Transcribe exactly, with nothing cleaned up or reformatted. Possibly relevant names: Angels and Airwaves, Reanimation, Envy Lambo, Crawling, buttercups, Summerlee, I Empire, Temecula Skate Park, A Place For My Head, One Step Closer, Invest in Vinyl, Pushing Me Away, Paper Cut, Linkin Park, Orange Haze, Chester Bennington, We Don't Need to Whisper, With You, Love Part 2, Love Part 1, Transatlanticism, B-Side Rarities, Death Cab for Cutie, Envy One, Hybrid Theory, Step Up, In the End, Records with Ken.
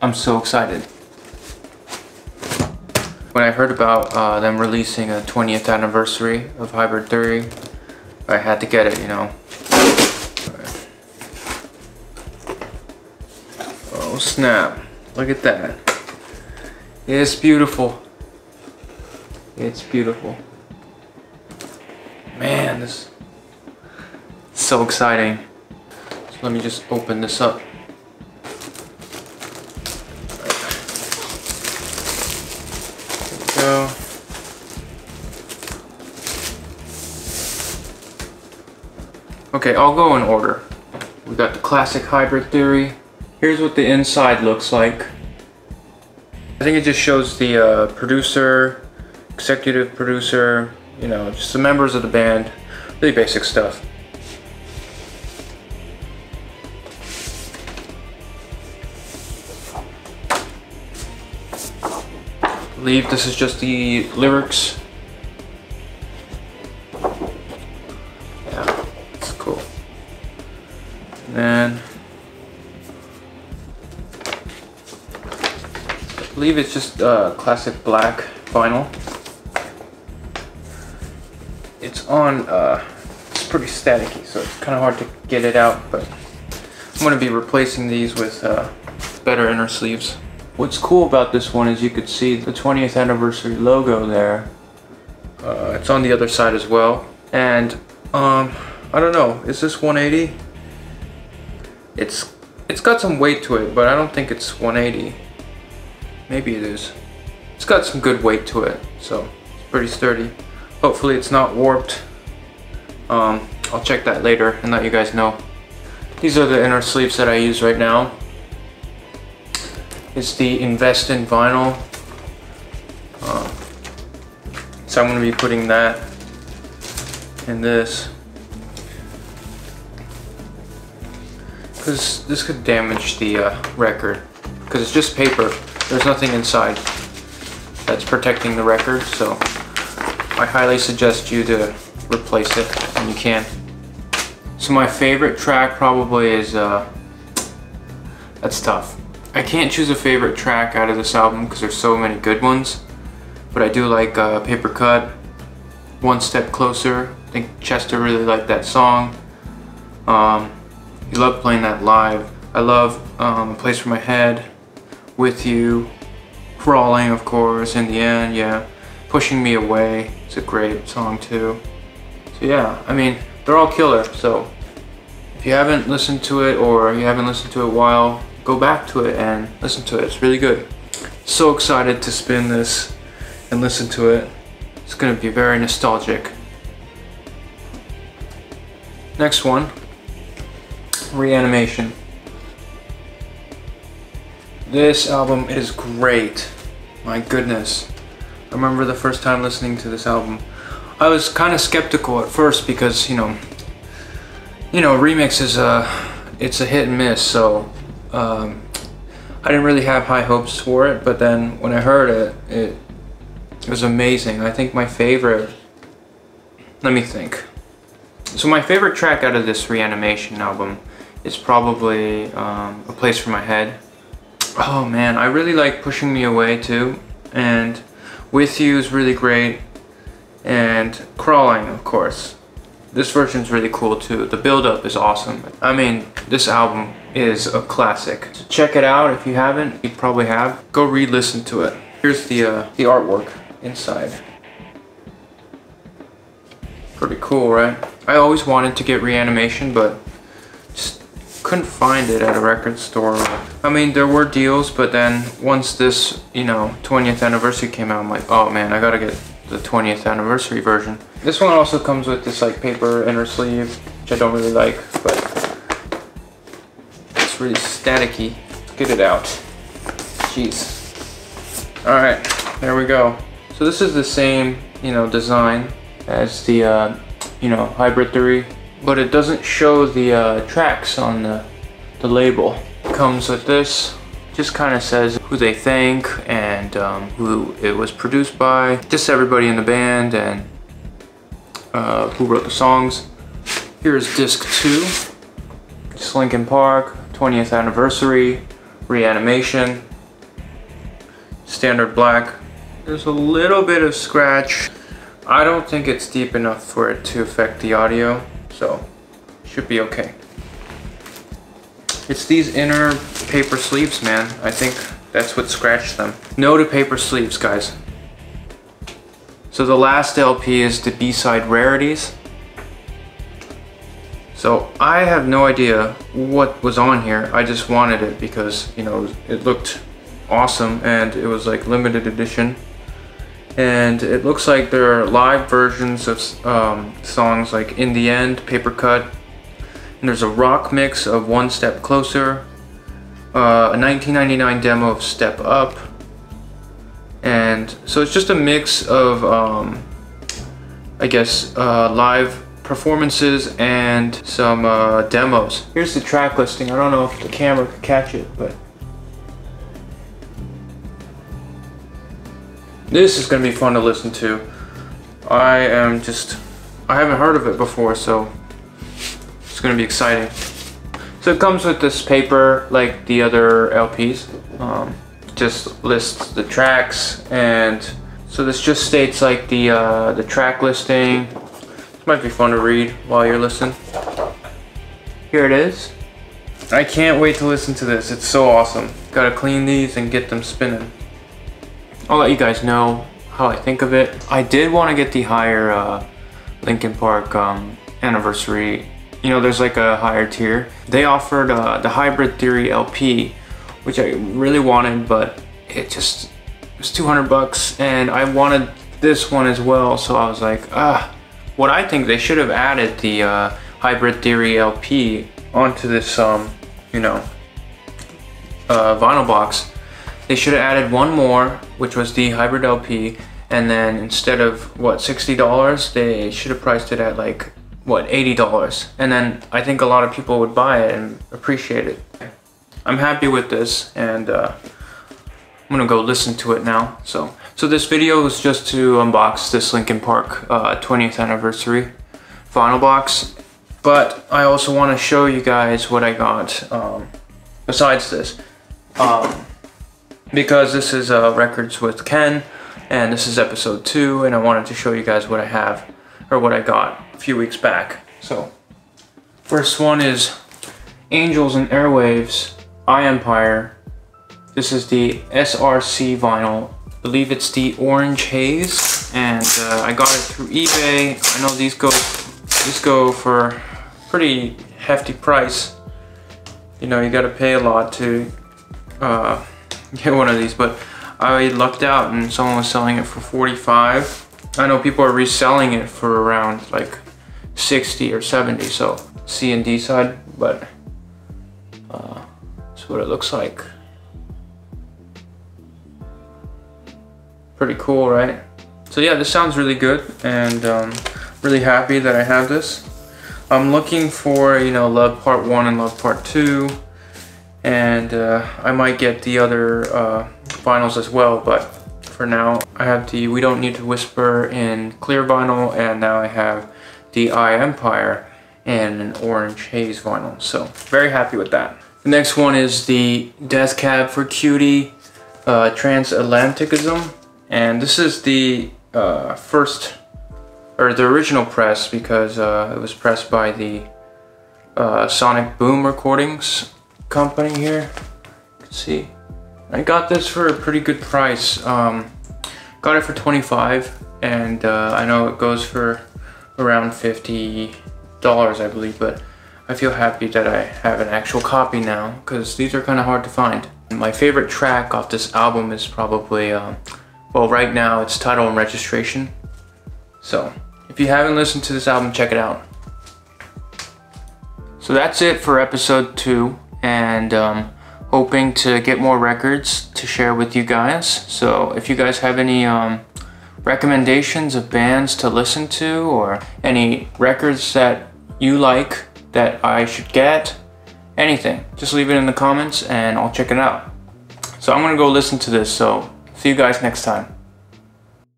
I'm so excited. When I heard about uh, them releasing a twentieth anniversary of Hybrid Theory, I had to get it, you know. Oh snap, look at that. It's beautiful. It's beautiful. Man, this is so exciting. So let me just open this up. Go. Okay, I'll go in order. We got the classic Hybrid Theory. Here's what the inside looks like. I think it just shows the uh, producer, executive producer, you know, just the members of the band, really basic stuff. I believe this is just the lyrics. Yeah, it's cool. And then I believe it's just uh, classic black vinyl. It's on. Uh, it's pretty staticky, so it's kind of hard to get it out. But I'm going to be replacing these with uh, better inner sleeves. What's cool about this one is you could see the twentieth anniversary logo there. Uh, it's on the other side as well. And um, I don't know, is this one eighty? It's it's got some weight to it, but I don't think it's one eighty. Maybe it is. It's got some good weight to it, so it's pretty sturdy. Hopefully it's not warped. Um, I'll check that later and let you guys know. These are the inner sleeves that I use right now. It's the Invest in Vinyl, uh, so I'm going to be putting that in this, because this could damage the uh, record, because it's just paper, there's nothing inside that's protecting the record, so I highly suggest you to replace it when you can. So my favorite track probably is, uh, that's tough. I can't choose a favorite track out of this album because there's so many good ones, but I do like uh, Paper Cut, One Step Closer. I think Chester really liked that song. Um, he loved playing that live. I love um, A Place For My Head, With You, Crawling of course, In the End, yeah. Pushing Me Away, it's a great song too. So yeah, I mean, they're all killer, so if you haven't listened to it or you haven't listened to it a while, go back to it and listen to it. It's really good. So excited to spin this and listen to it. It's going to be very nostalgic. Next one, Reanimation. This album is great. My goodness. I remember the first time listening to this album. I was kind of skeptical at first because, you know, you know, remix is a, it's a hit and miss, so Um, I didn't really have high hopes for it, but then when I heard it, it, it was amazing. I think my favorite, let me think. So my favorite track out of this Reanimation album is probably um, A Place For My Head. Oh man, I really like Pushing Me Away too, and With You is really great, and Crawling of course. This version's really cool too. The build-up is awesome. I mean, this album is a classic. So check it out if you haven't. You probably have. Go re-listen to it. Here's the uh, the artwork inside. Pretty cool, right? I always wanted to get Reanimation, but just couldn't find it at a record store. I mean, there were deals, but then once this, you know, twentieth anniversary came out, I'm like, oh man, I gotta get the twentieth anniversary version. This one also comes with this like paper inner sleeve, which I don't really like, but it's really staticky. Get it out. Jeez. Alright, there we go. So this is the same, you know, design as the, uh, you know, Hybrid Theory, but it doesn't show the uh, tracks on the, the label. It comes with this. Just kind of says who they think and um, who it was produced by, just everybody in the band and uh, who wrote the songs. Here's disc two, just Linkin Park, twentieth anniversary, Reanimation. standard black. There's a little bit of scratch. I don't think it's deep enough for it to affect the audio, so should be okay. It's these inner paper sleeves, man. I think that's what scratched them. No to paper sleeves, guys. So the last L P is the B-Side Rarities. So I have no idea what was on here. I just wanted it because, you know, it looked awesome and it was like limited edition. And it looks like there are live versions of um, songs like In the End, Paper Cut, and there's a rock mix of One Step Closer, uh, a nineteen ninety-nine demo of Step Up, and so it's just a mix of, um, I guess, uh, live performances and some uh, demos. Here's the track listing. I don't know if the camera could catch it, but this is going to be fun to listen to. I am just, I haven't heard of it before, so it's going to be exciting. So it comes with this paper like the other L Ps. Um, just lists the tracks, and so this just states like the, uh, the track listing. This might be fun to read while you're listening. Here it is. I can't wait to listen to this. It's so awesome. Gotta clean these and get them spinning. I'll let you guys know how I think of it. I did want to get the higher uh, Linkin Park um, anniversary. You know, there's like a higher tier. They offered uh, the Hybrid Theory L P, which I really wanted, but it just it was two hundred bucks, and I wanted this one as well. So I was like, ah, what I think they should have added the uh, Hybrid Theory L P onto this, um, you know, uh, vinyl box. They should have added one more, which was the Hybrid L P, and then instead of, what, sixty dollars, they should have priced it at like, what, eighty dollars. And then I think a lot of people would buy it and appreciate it. I'm happy with this, and uh, I'm gonna go listen to it now. So so this video was just to unbox this Linkin Park uh, twentieth anniversary vinyl box, but I also want to show you guys what I got um, besides this. Um, Because this is uh, Records with Ken, and this is episode two, and I wanted to show you guys what I have, or what I got a few weeks back. So, first one is Angels and Airwaves, I Empire. This is the S R C vinyl. I believe it's the Orange Haze, and uh, I got it through eBay. I know these go, these go for a pretty hefty price. You know, you gotta pay a lot to uh, get one of these, but I lucked out and someone was selling it for forty-five. I know people are reselling it for around like sixty or seventy, so C and D side, but uh, that's what it looks like. Pretty cool, right? So yeah, this sounds really good, and um, really happy that I have this. I'm looking for, you know, Love Part one and Love Part two. And uh, I might get the other uh, vinyls as well, but for now I have the We Don't Need to Whisper in clear vinyl, and now I have the I Empire in an Orange Haze vinyl, so very happy with that. The next one is the Death Cab for Cutie uh, Transatlanticism, and this is the uh, first, or the original press, because uh, it was pressed by the uh, Sonic Boom Recordings company here. You can see I got this for a pretty good price. Um, got it for twenty-five, and uh, I know it goes for around fifty dollars, I believe, but I feel happy that I have an actual copy now, because these are kind of hard to find. My favorite track off this album is probably, um, well, right now it's Title and Registration. So if you haven't listened to this album, check it out. So that's it for episode two. And um, hoping to get more records to share with you guys. So if you guys have any um, recommendations of bands to listen to, or any records that you like that I should get, anything, just leave it in the comments and I'll check it out. So I'm gonna go listen to this, so see you guys next time.